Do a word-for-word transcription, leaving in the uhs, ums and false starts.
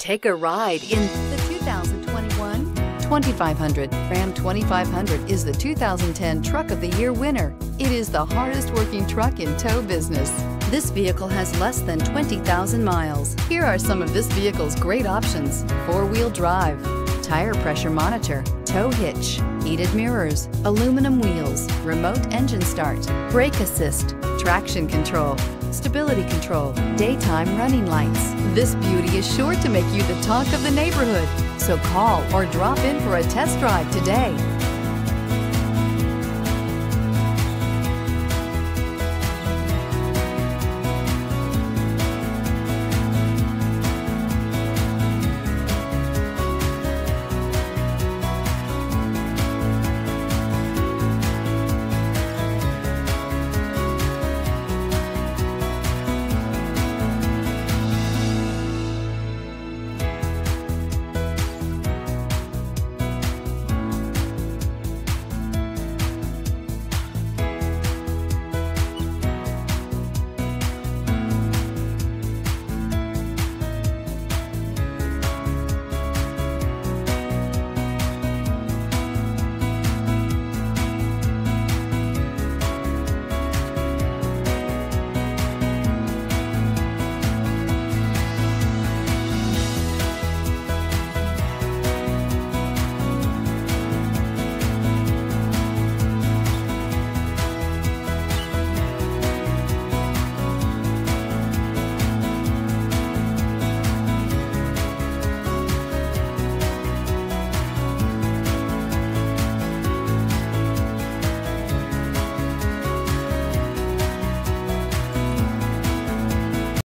Take a ride in the two thousand twenty-one twenty-five hundred. Ram twenty-five hundred is the two thousand ten Truck of the Year winner. It is the hardest working truck in tow business. This vehicle has less than twenty thousand miles. Here are some of this vehicle's great options: four-wheel drive, tire pressure monitor, tow hitch, heated mirrors, aluminum wheels, remote engine start, brake assist, traction control, stability control, daytime running lights. This beauty is sure to make you the talk of the neighborhood, so call or drop in for a test drive today.